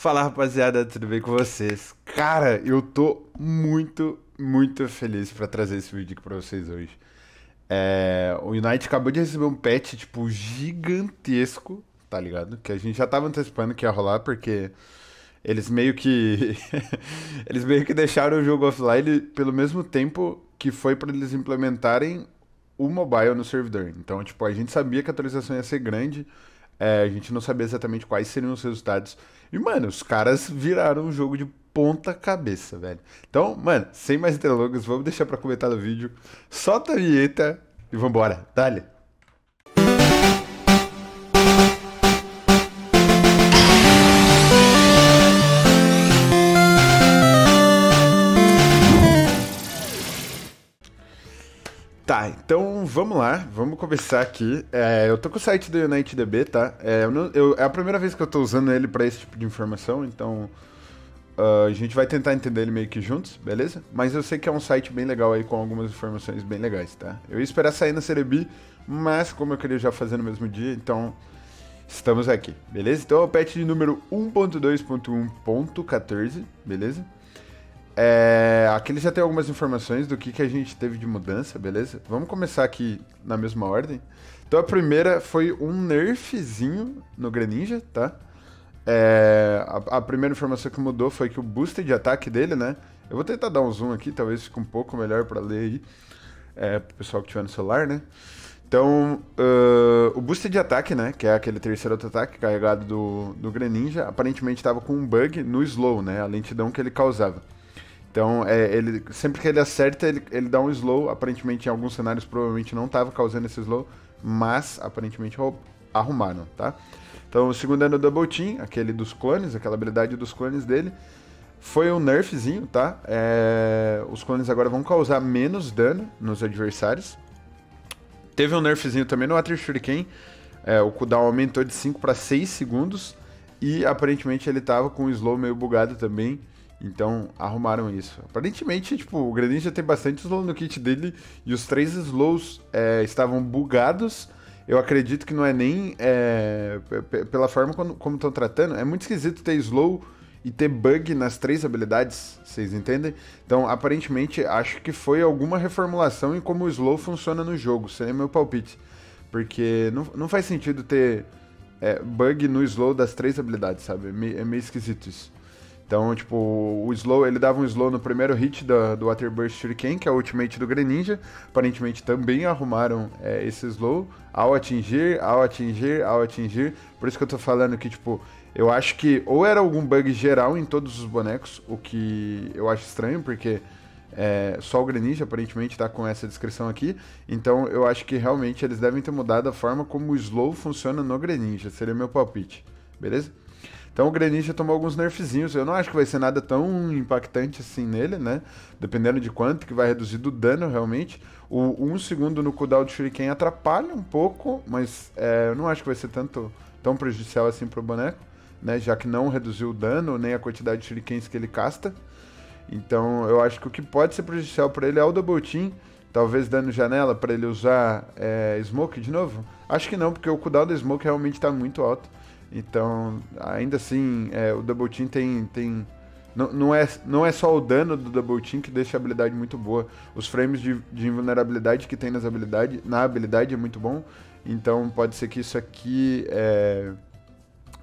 Fala rapaziada, tudo bem com vocês? Cara, eu tô muito feliz pra trazer esse vídeo aqui pra vocês hoje. O Unite acabou de receber um patch, tipo, gigantesco, tá ligado? Que a gente já tava antecipando que ia rolar, porque eles meio que... eles meio que deixaram o jogo offline pelo mesmo tempo que foi pra eles implementarem o mobile no servidor. Então, tipo, a gente sabia que a atualização ia ser grande, a gente não sabia exatamente quais seriam os resultados. E, mano, os caras viraram um jogo de ponta cabeça, velho. Então, mano, sem mais delongas, vamos deixar pra comentar no vídeo. Solta a vinheta e vambora. Dale! Tá, então vamos lá, vamos começar aqui. Eu tô com o site do UniteDB, tá? É a primeira vez que eu tô usando ele pra esse tipo de informação, então a gente vai tentar entender ele meio que juntos, beleza? Mas eu sei que é um site bem legal aí, com algumas informações bem legais, tá? Eu ia esperar sair na Cerebi, mas como eu queria já fazer no mesmo dia, então estamos aqui, beleza? Então é o patch de número 1.2.1.14, beleza? Aqui ele já tem algumas informações do que a gente teve de mudança, beleza? Vamos começar aqui na mesma ordem. Então a primeira foi um nerfzinho no Greninja, tá? A primeira informação que mudou foi que o booster de ataque dele, né? Eu vou tentar dar um zoom aqui, talvez fique um pouco melhor pra ler aí. Pro pessoal que tiver no celular, né? Então, o booster de ataque, né, que é aquele terceiro auto-ataque carregado do Greninja, aparentemente estava com um bug no slow, né, a lentidão que ele causava. Então, ele, sempre que ele acerta, ele dá um slow, aparentemente em alguns cenários provavelmente não estava causando esse slow, mas aparentemente arrumaram, tá? Então, segundo ano Double Team, aquele dos clones, aquela habilidade dos clones dele, foi um nerfzinho, tá? Os clones agora vão causar menos dano nos adversários. Teve um nerfzinho também no Atrix Shuriken, o cooldown aumentou de 5 para 6 segundos e aparentemente ele tava com o slow meio bugado também, então arrumaram isso. Aparentemente, tipo, o Greninja tem bastante slow no kit dele e os 3 slows estavam bugados. Eu acredito que não é nem pela forma como estão tratando, é muito esquisito ter slow e ter bug nas 3 habilidades, vocês entendem? Então, aparentemente, acho que foi alguma reformulação em como o slow funciona no jogo, seria meu palpite. Porque não faz sentido ter bug no slow das 3 habilidades, sabe? É meio esquisito isso. Então, tipo, o slow, ele dava um slow no primeiro hit do Water Burst Shuriken, que é o ultimate do Greninja. Aparentemente também arrumaram esse slow ao atingir. Por isso que eu tô falando que, tipo, eu acho que ou era algum bug geral em todos os bonecos, o que eu acho estranho, porque só o Greninja aparentemente tá com essa descrição aqui. Então eu acho que realmente eles devem ter mudado a forma como o slow funciona no Greninja, seria meu palpite, beleza? Então o Greninja tomou alguns nerfzinhos, eu não acho que vai ser nada tão impactante assim nele, né? Dependendo de quanto que vai reduzir do dano realmente. O 1 segundo no cooldown do Shuriken atrapalha um pouco, mas eu não acho que vai ser tão prejudicial assim pro boneco, né? Já que não reduziu o dano, nem a quantidade de Shurikens que ele casta. Então eu acho que o que pode ser prejudicial pra ele é o Double Team, talvez dando janela pra ele usar Smoke de novo. Acho que não, porque o cooldown do Smoke realmente tá muito alto. Então, ainda assim, o Double Team tem não é só o dano do Double Team que deixa a habilidade muito boa. Os frames de invulnerabilidade que tem na habilidade é muito bom. Então, pode ser que isso aqui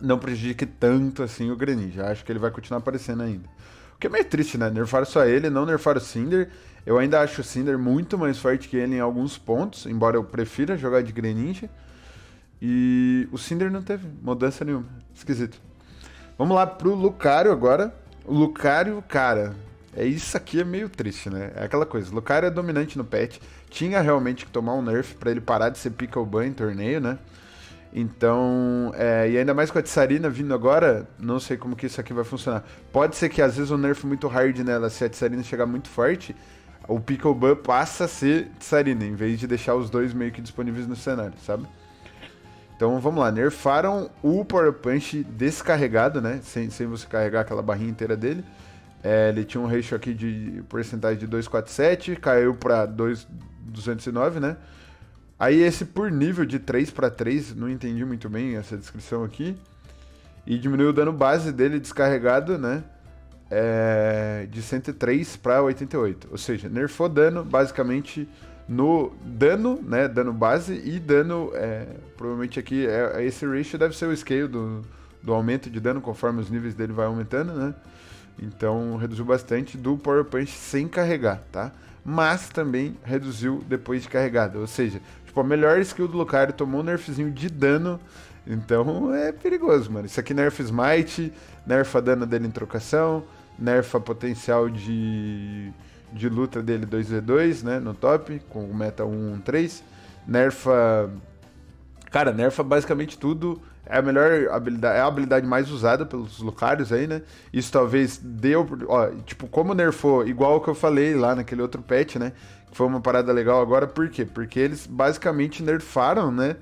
não prejudique tanto assim o Greninja. Acho que ele vai continuar aparecendo ainda. O que é meio triste, né? Nerfaram só ele, não nerfaram o Cinder. Eu ainda acho o Cinder muito mais forte que ele em alguns pontos, embora eu prefira jogar de Greninja. E o Cinder não teve mudança nenhuma. Esquisito. Vamos lá pro Lucario agora. O Lucario, cara, isso aqui é meio triste, né? É aquela coisa, o Lucario é dominante no patch. Tinha realmente que tomar um nerf pra ele parar de ser pickleban em torneio, né? Então, e ainda mais com a Tsarina vindo agora, não sei como que isso aqui vai funcionar. Pode ser que às vezes um nerf muito hard nela, se a Tsarina chegar muito forte, o pickleban passa a ser Tsarina, em vez de deixar os dois meio que disponíveis no cenário, sabe? Então vamos lá, nerfaram o Power Punch descarregado, né, sem você carregar aquela barrinha inteira dele. Ele tinha um ratio aqui de porcentagem de 247, caiu pra 209, né. Aí esse por nível de 3 para 3, não entendi muito bem essa descrição aqui. E diminuiu o dano base dele descarregado, né? De 103 para 88. Ou seja, nerfou dano basicamente no dano, né? Dano base e dano. Provavelmente aqui esse ratio deve ser o scale do aumento de dano conforme os níveis dele vai aumentando, né? Então reduziu bastante do Power Punch sem carregar, tá? Mas também reduziu depois de carregado. Ou seja, tipo, a melhor skill do Lucario tomou um nerfzinho de dano. Então é perigoso, mano. Isso aqui nerfa Smite, nerfa dano dele em trocação, nerfa potencial de luta dele 2v2, né? No top, com meta 1-1-3. Nerfa. Cara, nerfa basicamente tudo. É a melhor habilidade, é a habilidade mais usada pelos Lucarios aí, né? Isso talvez deu, ó, tipo, como nerfou, igual o que eu falei lá naquele outro patch, né? Que foi uma parada legal agora, por quê? Porque eles basicamente nerfaram, né?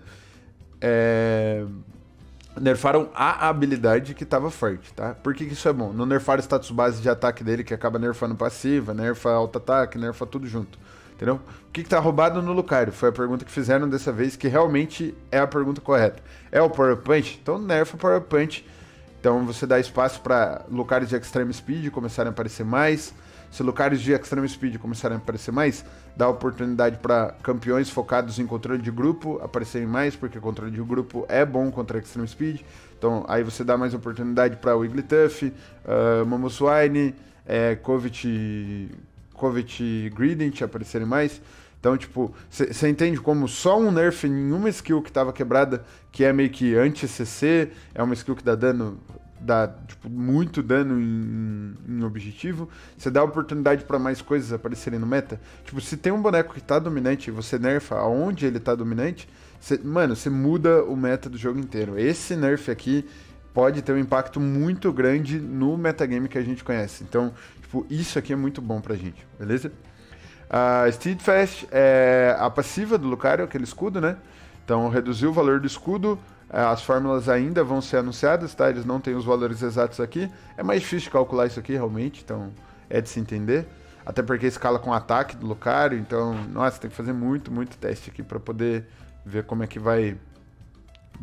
Nerfaram a habilidade que tava forte, tá? Por que que isso é bom? Não nerfaram o status base de ataque dele, que acaba nerfando passiva, nerfa auto-ataque, nerfa tudo junto. Entendeu? O que tá roubado no Lucario? Foi a pergunta que fizeram dessa vez, que realmente é a pergunta correta. É o Power Punch? Então nerfa o Power Punch. Então você dá espaço para Lucarios de Extreme Speed começarem a aparecer mais. Se Lucarios de Extreme Speed começarem a aparecer mais, dá oportunidade para campeões focados em controle de grupo aparecerem mais, porque controle de grupo é bom contra Extreme Speed. Então aí você dá mais oportunidade para Wigglytuff, Mamoswine, Covet e Greninja aparecerem mais. Então, tipo, você entende como só um nerf em uma skill que tava quebrada, que é meio que anti-CC, é uma skill que dá dano, dá tipo, muito dano em objetivo, você dá oportunidade para mais coisas aparecerem no meta. Tipo, se tem um boneco que tá dominante e você nerfa aonde ele tá dominante, mano, você muda o meta do jogo inteiro. Esse nerf aqui pode ter um impacto muito grande no metagame que a gente conhece. Então, tipo, isso aqui é muito bom pra gente, beleza? A Steadfast é a passiva do Lucario, aquele escudo, né? Então, reduziu o valor do escudo. As fórmulas ainda vão ser anunciadas, tá? Eles não têm os valores exatos aqui. É mais difícil de calcular isso aqui, realmente. Então, é de se entender. Até porque escala com o ataque do Lucario. Então, nossa, tem que fazer muito, muito teste aqui pra poder ver como é que vai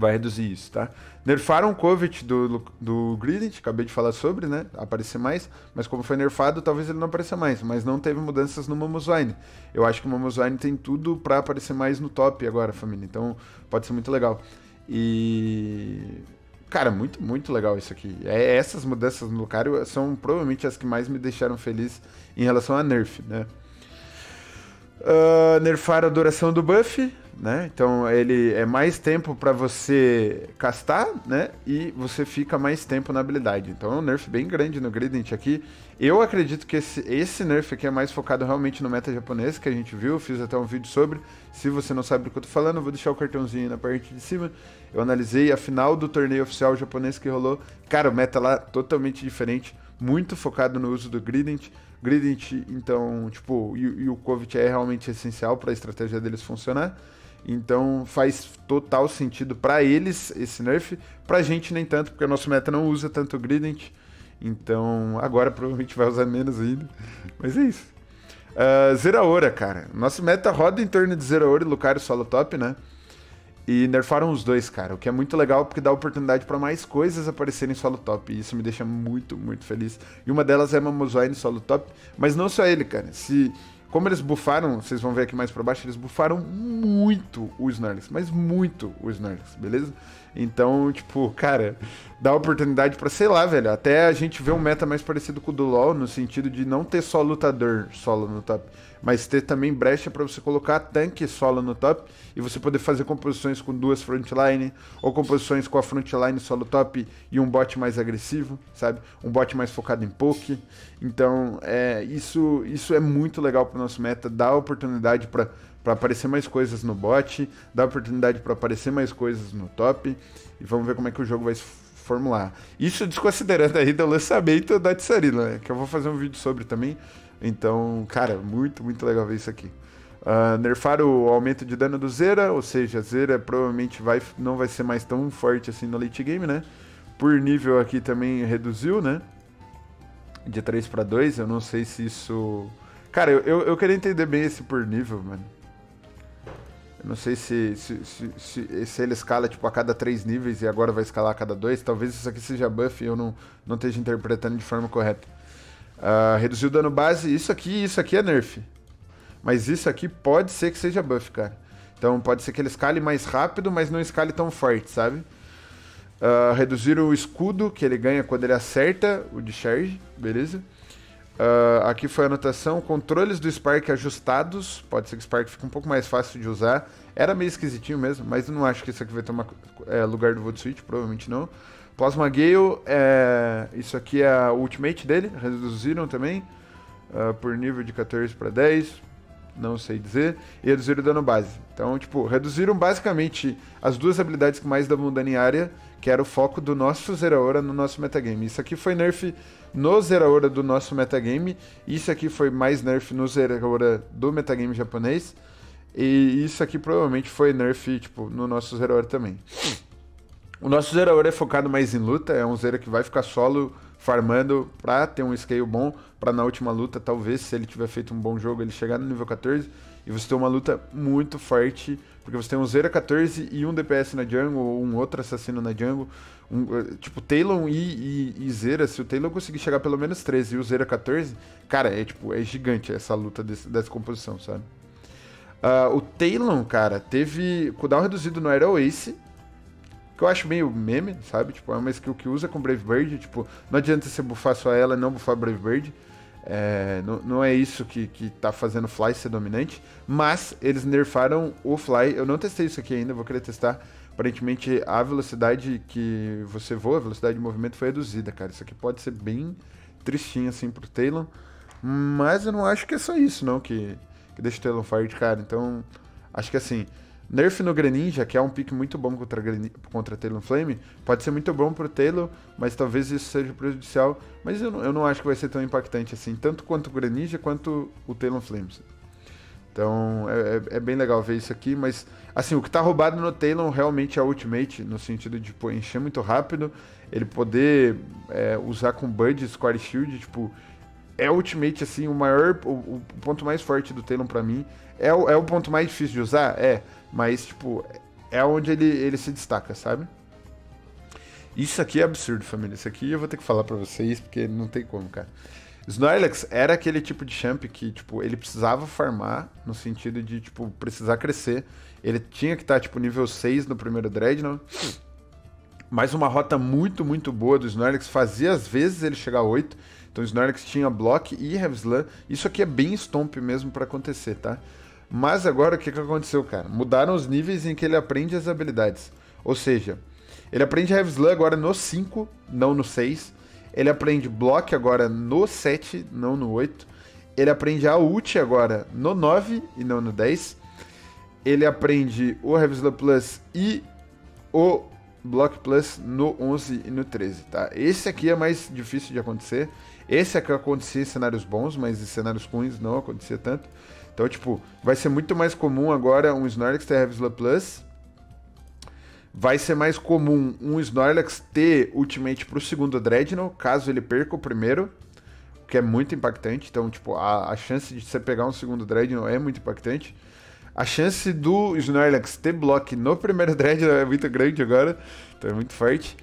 reduzir isso, tá? Nerfaram o Covet do Greninja, acabei de falar sobre, né? Aparecer mais, mas como foi nerfado, talvez ele não apareça mais, mas não teve mudanças no Mamoswine. Eu acho que o Mamoswine tem tudo pra aparecer mais no top agora, família, então pode ser muito legal. E... cara, muito, muito legal isso aqui. Essas mudanças no Lucario são provavelmente as que mais me deixaram feliz em relação a nerf, né? Nerfaram a duração do buff, né? Então ele é mais tempo para você castar, né? E você fica mais tempo na habilidade. Então é um nerf bem grande no Greninja aqui. Eu acredito que esse nerf aqui é mais focado realmente no meta japonês que a gente viu. Fiz até um vídeo sobre. Se você não sabe do que eu tô falando, eu vou deixar o cartãozinho aí na parte de cima. Eu analisei a final do torneio oficial japonês que rolou. Cara, o meta lá totalmente diferente. Muito focado no uso do Greninja. Greninja, então, tipo, e o Covet é realmente essencial para a estratégia deles funcionar. Então faz total sentido pra eles esse nerf. Pra gente nem tanto, porque o nosso meta não usa tanto o Greninja. Então agora provavelmente vai usar menos ainda. Mas é isso. Zeraora, cara. Nosso meta roda em torno de Zeraora e Lucario solo top, né? E nerfaram os dois, cara. O que é muito legal, porque dá oportunidade pra mais coisas aparecerem solo top. E isso me deixa muito, muito feliz. E uma delas é Mamoswine solo top. Mas não só ele, cara. Como eles bufaram, vocês vão ver aqui mais pra baixo, eles bufaram muito o Snorlax, mas muito o Snorlax, beleza? Então, tipo, cara, dá oportunidade pra, sei lá, velho, até a gente ver um meta mais parecido com o do LoL, no sentido de não ter só lutador solo no top, mas ter também brecha pra você colocar tanque solo no top, e você poder fazer composições com duas frontline, ou composições com a frontline solo top e um bot mais agressivo, sabe? Um bot mais focado em poke. Então, isso é muito legal pro nosso meta, dá oportunidade para aparecer mais coisas no bot, dá oportunidade para aparecer mais coisas no top, e vamos ver como é que o jogo vai se formular. Isso desconsiderando ainda o lançamento da Tsarina, né? Que eu vou fazer um vídeo sobre também. Então, cara, muito, muito legal ver isso aqui. Nerfaram o aumento de dano do Zera, ou seja, Zera provavelmente não vai ser mais tão forte assim no late game, né? Por nível aqui também reduziu, né? De 3 para 2, eu não sei se isso... Cara, eu queria entender bem esse por nível, mano. Eu não sei se ele escala tipo a cada 3 níveis e agora vai escalar a cada 2. Talvez isso aqui seja buff e eu não esteja interpretando de forma correta. Reduziu o dano base. Isso aqui é nerf. Mas isso aqui pode ser que seja buff, cara. Então pode ser que ele escale mais rápido, mas não escale tão forte, sabe? Reduzir o escudo que ele ganha quando ele acerta o Discharge, beleza? Aqui foi a anotação, controles do Spark ajustados, pode ser que o Spark fique um pouco mais fácil de usar, era meio esquisitinho mesmo, mas eu não acho que isso aqui vai tomar lugar do Volt Switch, provavelmente não. Plasma Gale, isso aqui é a Ultimate dele, reduziram também, por nível de 14 para 10, não sei dizer, e reduziram o dano base. Então, tipo, reduziram basicamente as duas habilidades que mais davam dano em área, que era o foco do nosso Zeraora no nosso metagame. Isso aqui foi nerf no Zeraora do nosso metagame. Isso aqui foi mais nerf no Zeraora do metagame japonês. E isso aqui provavelmente foi nerf, tipo, no nosso Zeraora também. O nosso Zeraora é focado mais em luta. É um Zera que vai ficar solo, farmando, pra ter um scale bom. Pra na última luta, talvez, se ele tiver feito um bom jogo, ele chegar no nível 14. E você ter uma luta muito forte, porque você tem um Zera 14 e um DPS na jungle, ou um outro assassino na jungle. Tipo, Talon e Zera, se o Talon conseguir chegar pelo menos 13 e o Zera 14, cara, é gigante essa luta dessa composição, sabe? O Talon, cara, teve cooldown reduzido no Aero Ace, que eu acho meio meme, sabe? Tipo, é uma skill que usa com Brave Bird, tipo, não adianta você buffar só ela e não buffar Brave Bird. Não é isso que tá fazendo o Fly ser dominante. Mas eles nerfaram o Fly. Eu não testei isso aqui ainda, vou querer testar. Aparentemente a velocidade que você voa, a velocidade de movimento foi reduzida, cara. Isso aqui pode ser bem tristinho assim pro Talon. Mas eu não acho que é só isso não que deixa o Talon forte, cara. Então acho que assim, nerf no Greninja, que é um pick muito bom contra Talonflame, pode ser muito bom pro Talon, mas talvez isso seja prejudicial. Mas eu não acho que vai ser tão impactante assim, tanto quanto o Greninja, quanto o Talonflame. Então, é bem legal ver isso aqui, mas, assim, o que tá roubado no Talon realmente é a Ultimate, no sentido de, tipo, encher muito rápido, ele poder usar com Bud, Square Shield, tipo... É Ultimate, assim, o maior... O ponto mais forte do Talon pra mim. É o ponto mais difícil de usar? É. Mas, tipo, é onde ele se destaca, sabe? Isso aqui é absurdo, família. Isso aqui eu vou ter que falar pra vocês, porque não tem como, cara. Snorlax era aquele tipo de champ que, tipo, ele precisava farmar, no sentido de, tipo, precisar crescer. Ele tinha que estar, tipo, nível 6 no primeiro Dreadnought. Mas uma rota muito, muito boa do Snorlax fazia, às vezes, ele chegar a 8... Então o Snorlax tinha Block e Revslam. Isso aqui é bem stomp mesmo pra acontecer, tá? Mas agora o que aconteceu, cara? Mudaram os níveis em que ele aprende as habilidades. Ou seja, ele aprende Revslam agora no 5, não no 6. Ele aprende Block agora no 7, não no 8. Ele aprende a ult agora no 9 e não no 10. Ele aprende o Revslam Plus e o Block Plus no 11 e no 13, tá? Esse aqui é mais difícil de acontecer. Esse aqui acontecia em cenários bons, mas em cenários ruins não acontecia tanto. Então, tipo, vai ser muito mais comum agora um Snorlax ter Revslam Plus. Vai ser mais comum um Snorlax ter Ultimate pro segundo Dreadnought, caso ele perca o primeiro, o que é muito impactante. Então, tipo, a chance de você pegar um segundo Dreadnought é muito impactante. A chance do Snorlax ter Block no primeiro Dreadnought é muito grande agora, então é muito forte.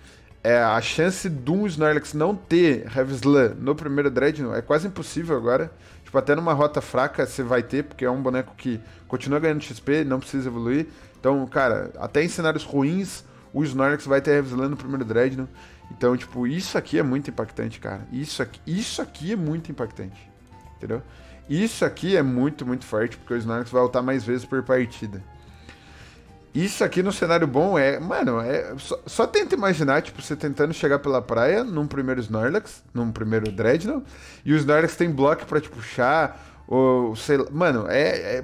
A chance do Snorlax não ter Revslam no primeiro Dreadnought é quase impossível agora. Tipo, até numa rota fraca você vai ter, porque é um boneco que continua ganhando XP, não precisa evoluir. Então, cara, até em cenários ruins, o Snorlax vai ter Revslam no primeiro Dreadnought. Então, tipo, isso aqui é muito impactante, cara. Isso aqui é muito impactante, entendeu? Isso aqui é muito, muito forte, porque o Snorlax vai ultar mais vezes por partida. Isso aqui no cenário bom é... Mano, só tenta imaginar, tipo, você tentando chegar pela praia num primeiro Snorlax, num primeiro Dreadnought, e o Snorlax tem bloco pra te puxar, ou sei lá... Mano,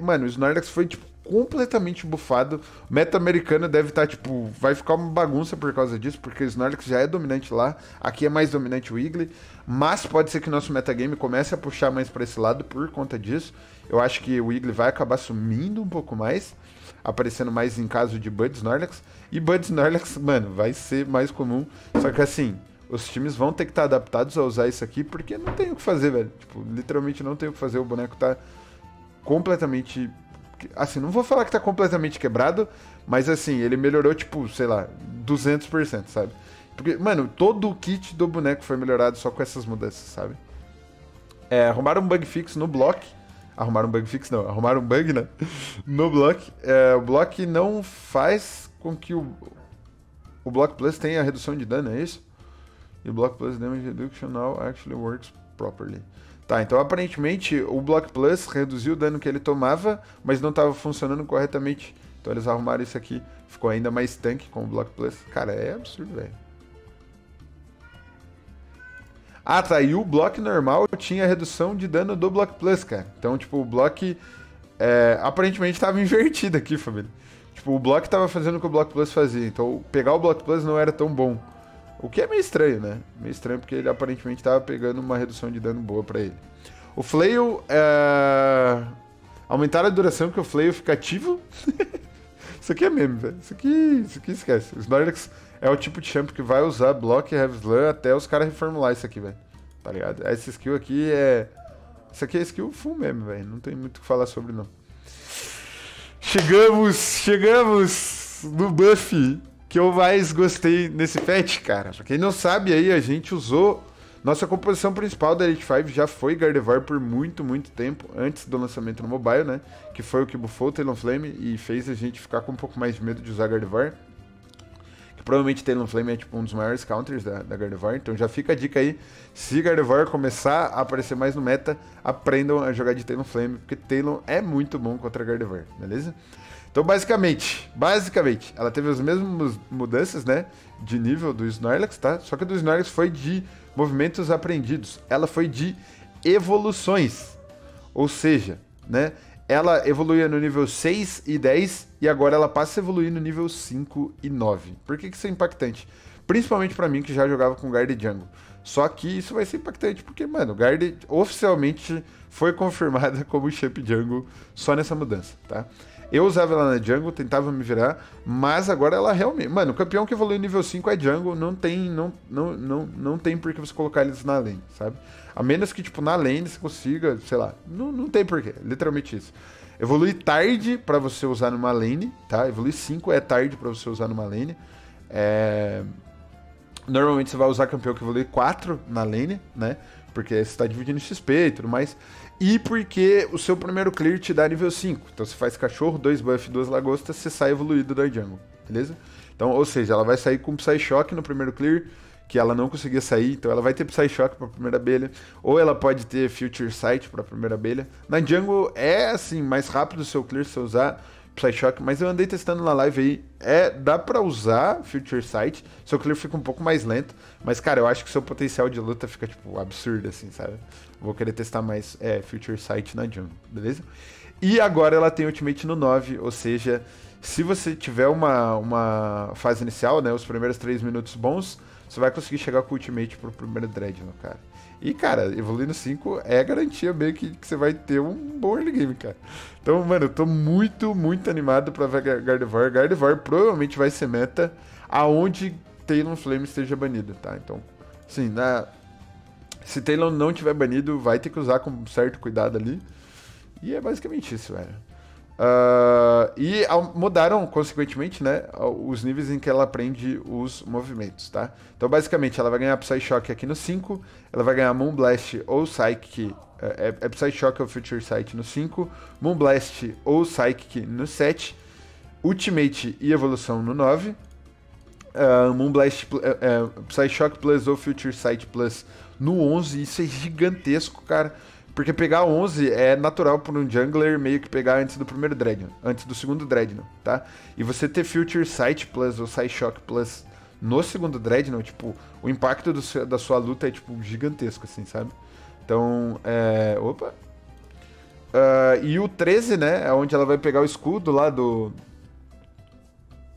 mano, o Snorlax foi, tipo, completamente bufado. O meta americano deve estar, tipo... Vai ficar uma bagunça por causa disso, porque o Snorlax já é dominante lá. Aqui é mais dominante o Wiggly. Mas pode ser que o nosso metagame comece a puxar mais pra esse lado por conta disso. Eu acho que o Wiggly vai acabar sumindo um pouco mais, aparecendo mais em caso de Bud Snorlax. E Bud Snorlax, mano, vai ser mais comum. Só que assim, os times vão ter que estar adaptados a usar isso aqui, porque não tem o que fazer, velho. Tipo, literalmente não tem o que fazer. O boneco tá completamente Assim, não vou falar que tá completamente quebrado, mas assim, ele melhorou, tipo, sei lá, 200%, sabe? Porque, mano, todo o kit do boneco foi melhorado só com essas mudanças, sabe? É, arrumaram um bug fix no Block. Arrumaram um bug fix, não. Arrumaram um bug, né? No Block. É, o Block não faz com que o Block Plus tenha redução de dano, é isso? E o Block Plus Damage Reduction now actually works properly. Tá, então aparentemente o Block Plus reduziu o dano que ele tomava, mas não estava funcionando corretamente. Então eles arrumaram isso aqui. Ficou ainda mais tanque com o Block Plus. Cara, é absurdo, velho. Ah, tá. E o Block normal tinha redução de dano do Block Plus, cara. Então, tipo, o Block... É, aparentemente estava invertido aqui, família. Tipo, o Block estava fazendo o que o Block Plus fazia. Então, pegar o Block Plus não era tão bom. O que é meio estranho, né? Meio estranho porque ele aparentemente tava pegando uma redução de dano boa pra ele. O Flail, aumentaram a duração que o Flail fica ativo. Isso aqui é meme, velho. Isso aqui esquece. O Snorlax é o tipo de champ que vai usar Block e Revslam até os caras reformular isso aqui, velho. Tá ligado? Essa skill aqui é... Isso aqui é skill full meme, velho. Não tem muito o que falar sobre, não. Chegamos no buff que eu mais gostei nesse patch, cara. Pra quem não sabe aí, a gente usou... Nossa composição principal da Elite 5 já foi Gardevoir por muito, muito tempo, antes do lançamento no mobile, né? Que foi o que buffou o Talonflame e fez a gente ficar com um pouco mais de medo de usar Gardevoir. Que provavelmente Talonflame é tipo um dos maiores counters da Gardevoir. Então já fica a dica aí, se Gardevoir começar a aparecer mais no meta, aprendam a jogar de Talonflame, porque Talon é muito bom contra Gardevoir, beleza? Então, basicamente, ela teve as mesmas mudanças, né, de nível do Snorlax, tá? Só que a do Snorlax foi de movimentos aprendidos. Ela foi de evoluções. Ou seja, né, ela evoluía no nível 6 e 10 e agora ela passa a evoluir no nível 5 e 9. Por que isso é impactante? Principalmente pra mim, que já jogava com Guard e Jungle. Só que isso vai ser impactante, porque, mano, Guard oficialmente foi confirmada como champ Jungle só nessa mudança, tá? Eu usava ela na jungle, tentava me virar, mas agora ela realmente... Mano, o campeão que evolui nível 5 é jungle, não tem por que você colocar eles na lane, sabe? A menos que, tipo, na lane você consiga, sei lá, não tem por que, literalmente isso. Evolui tarde pra você usar numa lane, tá? Evolui 5 é tarde pra você usar numa lane. Normalmente você vai usar campeão que evolui 4 na lane, né? Porque você tá dividindo XP e tudo mais... E porque o seu primeiro clear te dá nível 5. Então você faz cachorro, 2 buff, 2 lagostas, você sai evoluído da jungle, beleza? Então, ou seja, ela vai sair com Psy Shock no primeiro clear, que ela não conseguia sair, então ela vai ter Psy Shock pra primeira abelha, ou ela pode ter Future Sight pra primeira abelha. Na jungle é, assim, mais rápido o seu clear se você usar Psy Shock, mas eu andei testando na live aí, dá pra usar Future Sight, seu clear fica um pouco mais lento, mas, cara, eu acho que seu potencial de luta fica, tipo, absurdo, assim, sabe? Vou querer testar mais Future Sight na jungle, beleza? E agora ela tem Ultimate no 9, ou seja, se você tiver uma fase inicial, né, os primeiros 3 minutos bons, você vai conseguir chegar com o Ultimate pro primeiro Dreadnought, cara. E, cara, evoluindo 5 é garantia meio que você vai ter um bom early game, cara. Então, mano, eu tô muito, muito animado pra ver Gardevoir. Gardevoir provavelmente vai ser meta aonde Talonflame esteja banido, tá? Então, assim, se Talon não tiver banido, vai ter que usar com certo cuidado ali. E é basicamente isso, velho. E mudaram, consequentemente, né, os níveis em que ela aprende os movimentos, tá? Então, basicamente, ela vai ganhar Psy Shock aqui no 5, ela vai ganhar Moonblast ou Psychic, Psy Shock ou Future Sight no 5, Moonblast ou Psychic no 7, Ultimate e Evolução no 9, Moonblast, Psy Shock Plus ou Future Sight Plus no 11, isso é gigantesco, cara. Porque pegar 11 é natural para um jungler meio que pegar antes do primeiro Dreadnought, antes do segundo Dreadnought, tá? E você ter Future Sight Plus ou Psy Shock Plus no segundo Dreadnought, tipo, o impacto da sua luta é, tipo, gigantesco, assim, sabe? Então, e o 13, né, é onde ela vai pegar o escudo lá do...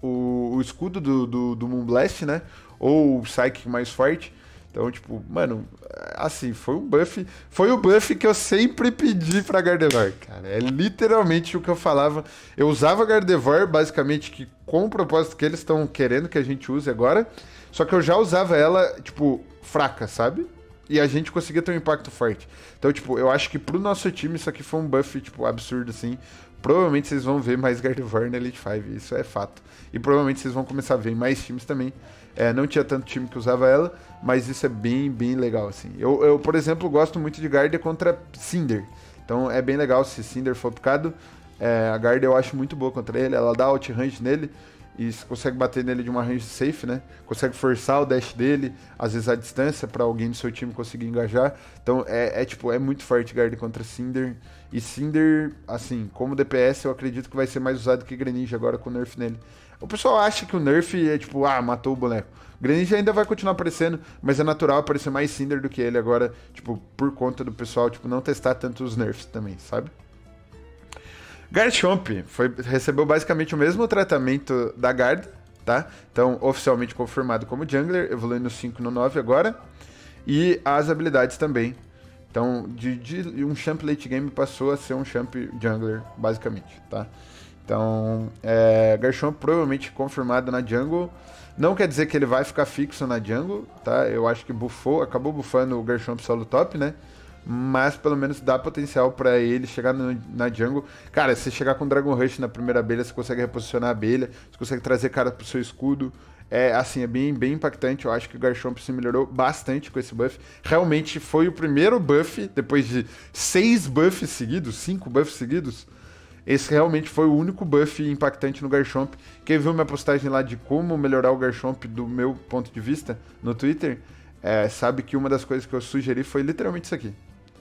O escudo do Moonblast, né? Ou o Psychic mais forte. Então, tipo, mano, assim, foi o buff que eu sempre pedi pra Gardevoir, cara. É literalmente o que eu falava. Eu usava Gardevoir, basicamente, com o propósito que eles estão querendo que a gente use agora, só que eu já usava ela, tipo, fraca, sabe? E a gente conseguia ter um impacto forte. Então, tipo, eu acho que pro nosso time isso aqui foi um buff, tipo, absurdo, assim, Provavelmente vocês vão ver mais Gardevoir na Elite 5, isso é fato. E provavelmente vocês vão começar a ver em mais times também. É, não tinha tanto time que usava ela, mas isso é bem legal, assim. Eu, por exemplo, gosto muito de Garde contra Cinder. Então é bem legal se Cinder for picado. É, a Garde eu acho muito boa contra ele, ela dá outrange nele. E você consegue bater nele de uma range safe, né? Consegue forçar o dash dele, às vezes à distância, pra alguém do seu time conseguir engajar. Então, tipo, é muito forte Garde contra Cinder. E Cinder, assim, como DPS, eu acredito que vai ser mais usado que Greninja agora com o nerf nele. O pessoal acha que o nerf é tipo, ah, matou o boneco. Greninja ainda vai continuar aparecendo, mas é natural aparecer mais Cinder do que ele agora, tipo, por conta do pessoal, tipo, não testar tanto os nerfs também, sabe? Garchomp recebeu basicamente o mesmo tratamento da Garde, tá? Então, oficialmente confirmado como Jungler, evoluindo no 5 no 9 agora. E as habilidades também. Então, de um champ late game passou a ser um champ Jungler, basicamente, tá? Então, Garchomp provavelmente confirmado na jungle. Não quer dizer que ele vai ficar fixo na jungle, tá? Eu acho que buffou, acabou buffando o Garchomp solo top, né? Mas pelo menos dá potencial pra ele chegar na jungle. Cara, se você chegar com Dragon Rush na primeira abelha, você consegue reposicionar a abelha, você consegue trazer cara pro seu escudo. É assim, é bem impactante. Eu acho que o Garchomp se melhorou bastante com esse buff. Realmente foi o primeiro buff, depois de 6 buffs seguidos, 5 buffs seguidos. Esse realmente foi o único buff impactante no Garchomp. Quem viu minha postagem lá de como melhorar o Garchomp do meu ponto de vista no Twitter, sabe que uma das coisas que eu sugeri foi literalmente isso aqui.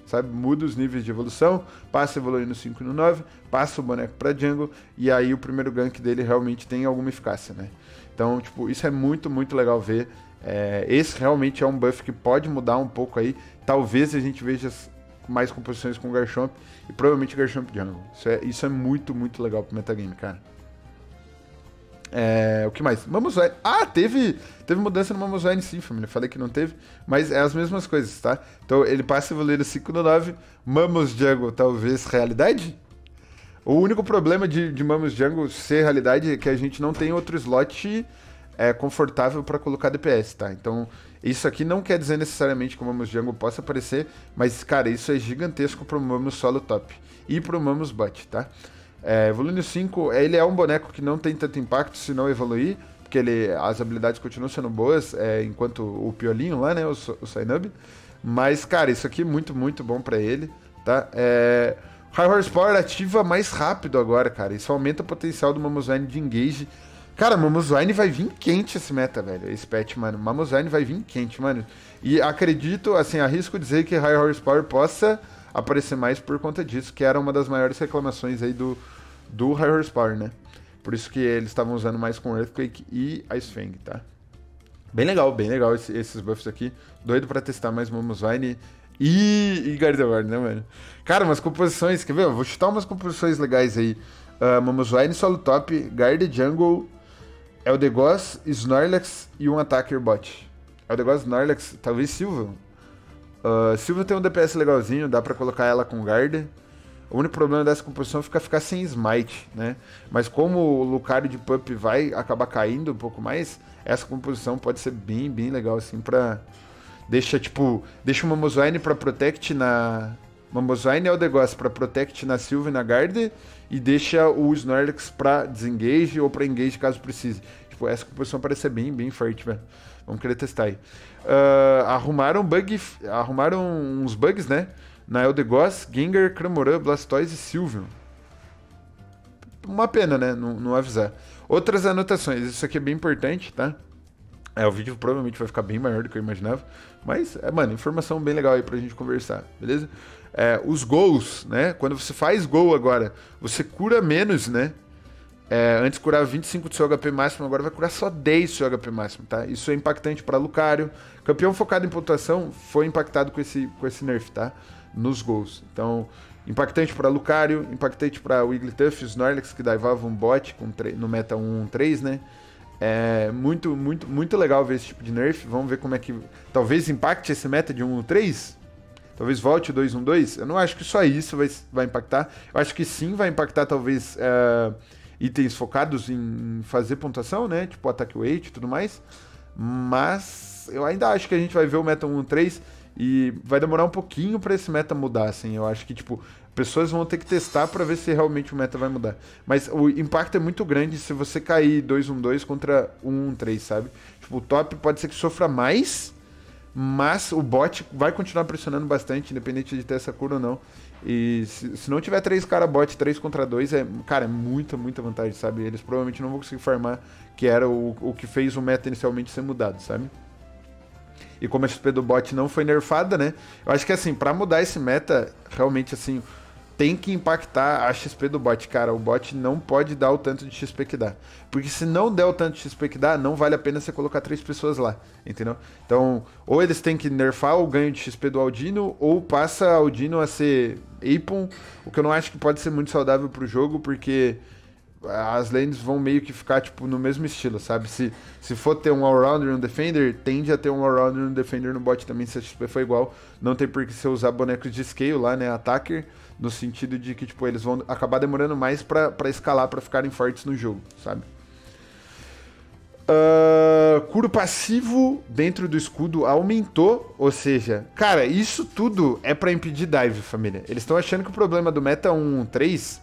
Sabe, muda os níveis de evolução, passa a evoluir no 5 e no 9, passa o boneco pra jungle, e aí o primeiro gank dele realmente tem alguma eficácia, né? Então, tipo, isso é muito legal ver. Esse realmente é um buff que pode mudar um pouco aí, talvez a gente veja mais composições com o Garchomp, e provavelmente o Garchomp jungle. Isso é muito legal pro metagame, cara. O que mais? Mamoswine. Ah, teve mudança no Mamoswine sim, família. Falei que não teve, mas é as mesmas coisas, tá? Então ele passa a evoluir 5 no 9. Mamos Jungle, talvez realidade? O único problema de Mamos Jungle ser realidade é que a gente não tem outro slot confortável para colocar DPS, tá? Então isso aqui não quer dizer necessariamente que o Mamoswine Jungle possa aparecer, mas cara, isso é gigantesco pro Mamos solo top e pro Mamos bot, tá? Evoluindo 5, ele é um boneco que não tem tanto impacto se não evoluir, porque as habilidades continuam sendo boas, enquanto o piolinho lá, né, o Sainub. Mas, cara, isso aqui é muito bom pra ele, tá? High Horsepower ativa mais rápido agora, cara. Isso aumenta o potencial do Mamoswine de engage. Cara, Mamoswine vai vir quente esse meta, velho, esse patch, mano. Mamoswine vai vir quente, mano. E acredito, assim, arrisco dizer que High Horsepower possa aparecer mais por conta disso, que era uma das maiores reclamações aí do High Horsepower, né? Por isso que eles estavam usando mais com Earthquake e Ice Fang, tá? Bem legal esses buffs aqui. Doido pra testar mais Mamoswine e Gardevoir, né, mano? Cara, umas composições, quer ver? Eu vou chutar umas composições legais aí. Mamoswine solo top, Garde jungle, Eldegoss, Snorlax e um attacker bot. Eldegoss, Snorlax, talvez Sylveon. Sylveon tem um DPS legalzinho, dá pra colocar ela com Garde. O único problema dessa composição fica ficar sem Smite, né? Mas como o Lucario de Pup vai acabar caindo um pouco mais, essa composição pode ser bem legal, assim, pra... Deixa o Mamoswine pra Protect na... Mamoswine é o negócio pra Protect na Sylveon e na Garde, e deixa o Snorlax pra Disengage ou pra Engage caso precise. Tipo, essa composição parece ser bem forte, velho. Vamos querer testar aí. Arrumaram uns bugs, né? Na Eldegoss, Gengar, Cramorant, Blastoise e Sylveon. Uma pena, né? Não avisar. Outras anotações. Isso aqui é bem importante, tá? O vídeo provavelmente vai ficar bem maior do que eu imaginava. Mas, mano, informação bem legal aí pra gente conversar, beleza? Os gols, né? Quando você faz gol agora, você cura menos, né? Antes curava 25 do seu HP máximo, agora vai curar só 10 do seu HP máximo, tá? Isso é impactante pra Lucario. Campeão focado em pontuação foi impactado com esse nerf, tá? Nos gols. Então, impactante para Lucario, impactante para Wigglytuff, Snorlax, que daivava um bot no meta 1-3, né? Muito legal ver esse tipo de nerf. Vamos ver como é que... Talvez impacte esse meta de 1-3? Talvez volte o 2-1-2? Eu não acho que só isso vai impactar. Eu acho que sim vai impactar, talvez, itens focados em fazer pontuação, né? Tipo attack weight e tudo mais. Mas eu ainda acho que a gente vai ver o meta 1.3 e vai demorar um pouquinho pra esse meta mudar, assim. Eu acho que, tipo, pessoas vão ter que testar pra ver se realmente o meta vai mudar. Mas o impacto é muito grande se você cair 2-1-2 contra 1-1-3, sabe? Tipo, o top pode ser que sofra mais, mas o bot vai continuar pressionando bastante, independente de ter essa cura ou não. E se não tiver 3 cara bot, 3 contra 2, é muita, muita vantagem, sabe? Eles provavelmente não vão conseguir farmar, que era o que fez o meta inicialmente ser mudado, sabe? E como a XP do bot não foi nerfada, né? Eu acho que, assim, pra mudar esse meta, realmente, assim, tem que impactar a XP do bot, cara. O bot não pode dar o tanto de XP que dá. Porque se não der o tanto de XP que dá, não vale a pena você colocar 3 pessoas lá, entendeu? Então, ou eles têm que nerfar o ganho de XP do Aldino, ou passa Aldino a ser Apon, o que eu não acho que pode ser muito saudável pro jogo, porque as lanes vão meio que ficar, tipo, no mesmo estilo, sabe? Se for ter um all-rounder e um defender, tende a ter um all-rounder e um defender no bot também, se a XP for igual. Não tem por que você usar bonecos de scale lá, né? Attacker, no sentido de que, tipo, eles vão acabar demorando mais pra escalar, pra ficarem fortes no jogo, sabe? Curo passivo dentro do escudo aumentou, ou seja, cara, isso tudo é pra impedir dive, família. Eles estão achando que o problema do meta 1.3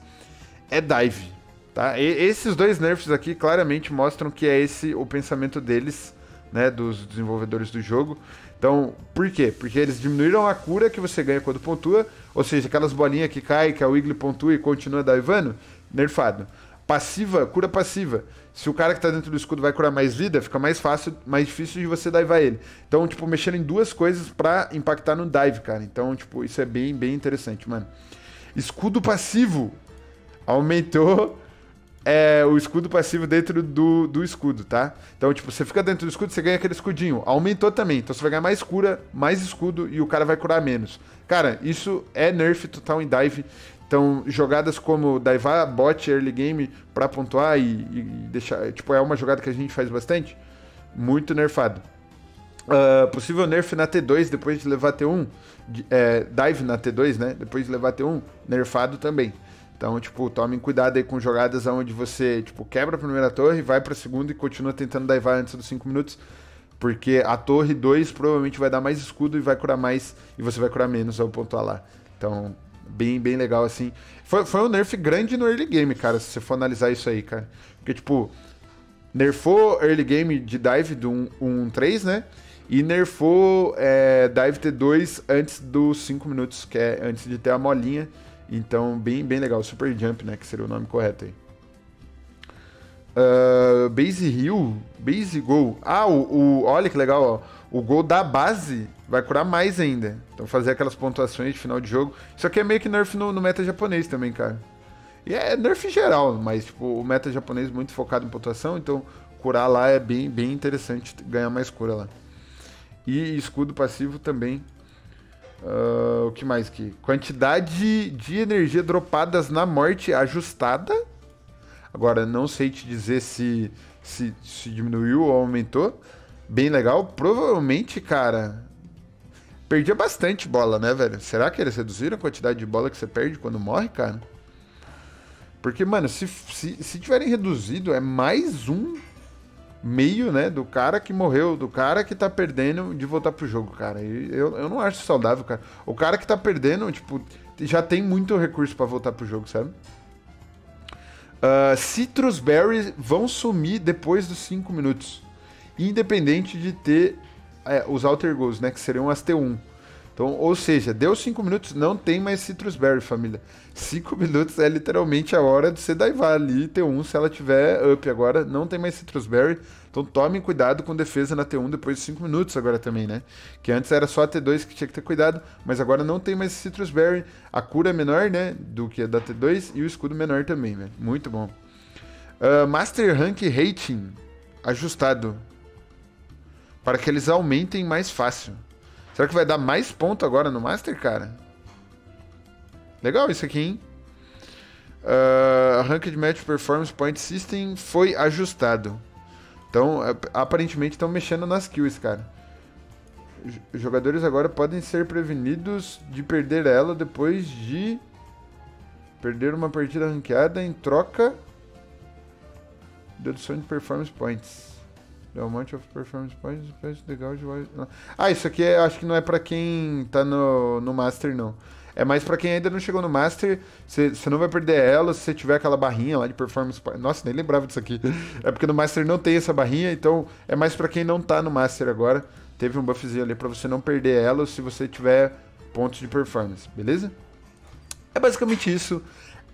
é dive. Tá? E esses dois nerfs aqui claramente mostram que é esse o pensamento deles, né, dos desenvolvedores do jogo. Então, por quê? Porque eles diminuíram a cura que você ganha quando pontua, ou seja, aquelas bolinhas que caem, que a Wiggly pontua e continua divando, nerfado. Passiva, cura passiva. Se o cara que tá dentro do escudo vai curar mais vida, fica mais fácil, mais difícil de você divar ele. Então, tipo, mexendo em duas coisas pra impactar no dive, cara. Então, tipo, isso é bem, bem interessante, mano. Escudo passivo aumentou. É o escudo passivo dentro do escudo, tá? Então, tipo, você fica dentro do escudo, você ganha aquele escudinho. Aumentou também. Então, você vai ganhar mais cura, mais escudo e o cara vai curar menos. Cara, isso é nerf total em dive. Então, jogadas como divar bot early game pra pontuar e deixar... Tipo, é uma jogada que a gente faz bastante. Muito nerfado. Possível nerf na T2 depois de levar T1. Dive na T2, né? Depois de levar T1, nerfado também. Então, tipo, tomem cuidado aí com jogadas onde você, tipo, quebra a primeira torre, vai pra segunda e continua tentando divar antes dos 5 minutos. Porque a torre 2 provavelmente vai dar mais escudo e vai curar mais, e você vai curar menos ao pontuar lá. Então, bem, bem legal, assim. Foi um nerf grande no early game, cara, se você for analisar isso aí, cara. Porque, tipo, nerfou early game de dive do 1.3, né? E nerfou dive T2 antes dos 5 minutos, que é antes de ter a molinha. Então, bem, bem legal. Super Jump, né? Que seria o nome correto aí. Base Heal? Base Gol. Ah, olha que legal, ó. O gol da base vai curar mais ainda. Então, fazer aquelas pontuações de final de jogo. Isso aqui é meio que nerf no meta japonês também, cara. E é nerf em geral, mas, tipo, o meta japonês muito focado em pontuação. Então, curar lá é bem, bem interessante ganhar mais cura lá. E escudo passivo também. O que mais aqui? Quantidade de energia dropadas na morte ajustada. Agora, não sei te dizer se diminuiu ou aumentou. Bem legal. Provavelmente, cara, perdia bastante bola, né, velho? Será que eles reduziram a quantidade de bola que você perde quando morre, cara? Porque, mano, se tiverem reduzido, é mais um meio, né, do cara que morreu, do cara que tá perdendo de voltar pro jogo, cara. E eu não acho saudável, cara. O cara que tá perdendo, tipo, já tem muito recurso pra voltar pro jogo, sabe? Citrus Berry vão sumir depois dos 5 minutos. Independente de ter os Alter Goals, né, que seriam as T1. Então, ou seja, deu 5 minutos, não tem mais Citrus Berry, família. 5 minutos é literalmente a hora de você divar ali T1, se ela tiver up agora, não tem mais Citrus Berry. Então tomem cuidado com defesa na T1 depois de 5 minutos agora também, né? Que antes era só a T2 que tinha que ter cuidado, mas agora não tem mais Citrus Berry. A cura é menor, né, do que a da T2 e o escudo menor também, né? Muito bom. Master Rank Rating ajustado. Para que eles aumentem mais fácil. Será que vai dar mais ponto agora no Master, cara? Legal isso aqui, hein? Ranked Match Performance Point System foi ajustado. Então, aparentemente estão mexendo nas kills, cara. Jogadores agora podem ser prevenidos de perder ela depois de perder uma partida ranqueada em troca de dedução de Performance Points. The amount of performance points is legal de... Ah, isso aqui é, acho que não é pra quem tá no Master, não. É mais pra quem ainda não chegou no Master. Você não vai perder ela se você tiver aquela barrinha lá de performance. Nossa, nem lembrava disso aqui. É porque no Master não tem essa barrinha, então é mais pra quem não tá no Master agora. Teve um buffzinho ali pra você não perder ela se você tiver pontos de performance, beleza? É basicamente isso.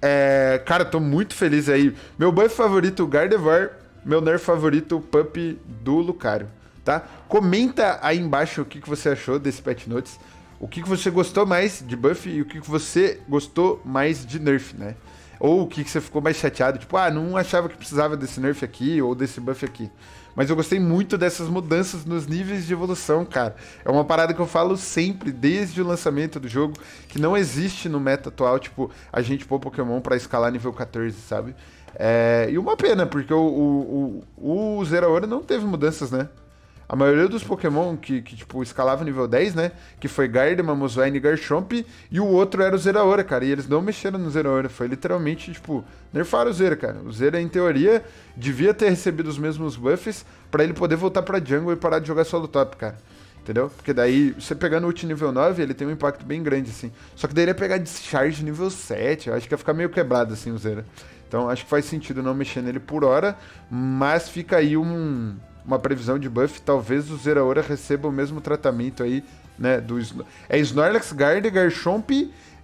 É, cara, tô muito feliz aí. Meu buff favorito, o Gardevoir. Meu nerf favorito, o Pup do Lucario, tá? Comenta aí embaixo o que você achou desse Patch Notes. O que você gostou mais de buff e o que você gostou mais de nerf, né? Ou o que você ficou mais chateado, tipo, ah, não achava que precisava desse nerf aqui ou desse buff aqui. Mas eu gostei muito dessas mudanças nos níveis de evolução, cara. É uma parada que eu falo sempre, desde o lançamento do jogo, que não existe no meta atual, tipo, a gente pôr Pokémon pra escalar nível 14, sabe? É, e uma pena, porque o Zeraora não teve mudanças, né? A maioria dos Pokémon que tipo, escalava nível 10, né? Que foi Gardevoir, Mamoswine e Garchomp. E o outro era o Zeraora, cara. E eles não mexeram no Zeraora. Foi literalmente, tipo, nerfaram o Zera, cara. O Zera, em teoria, devia ter recebido os mesmos buffs pra ele poder voltar pra jungle e parar de jogar solo top, cara. Entendeu? Porque daí, você pegando o ult nível 9, ele tem um impacto bem grande, assim. Só que daí ele ia pegar Discharge nível 7. Eu acho que ia ficar meio quebrado, assim, o Zera. Então, acho que faz sentido não mexer nele por hora. Mas fica aí uma previsão de buff, talvez o Zeraora receba o mesmo tratamento aí, né, do... É Snorlax, Garchomp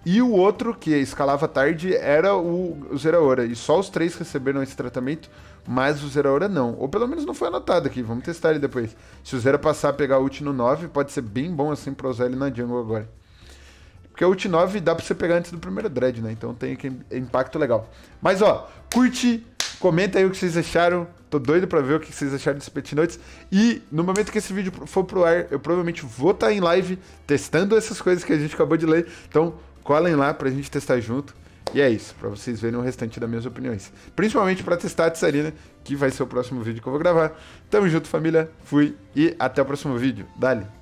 e o outro que escalava tarde era o Zeraora, e só os três receberam esse tratamento, mas o Zeraora não, ou pelo menos não foi anotado aqui, vamos testar ele depois. Se o Zera passar a pegar ult no 9, pode ser bem bom assim pra usar ele na jungle agora. Porque o ult 9 dá pra você pegar antes do primeiro Dread, né, então tem impacto legal. Mas ó, curte... Comenta aí o que vocês acharam, tô doido pra ver o que vocês acharam desse Patch Notes. E no momento que esse vídeo for pro ar, eu provavelmente vou estar em live testando essas coisas que a gente acabou de ler. Então colhem lá pra gente testar junto. E é isso, pra vocês verem o restante das minhas opiniões. Principalmente pra testar a Tsarina, que vai ser o próximo vídeo que eu vou gravar. Tamo junto, família, fui e até o próximo vídeo. Dale!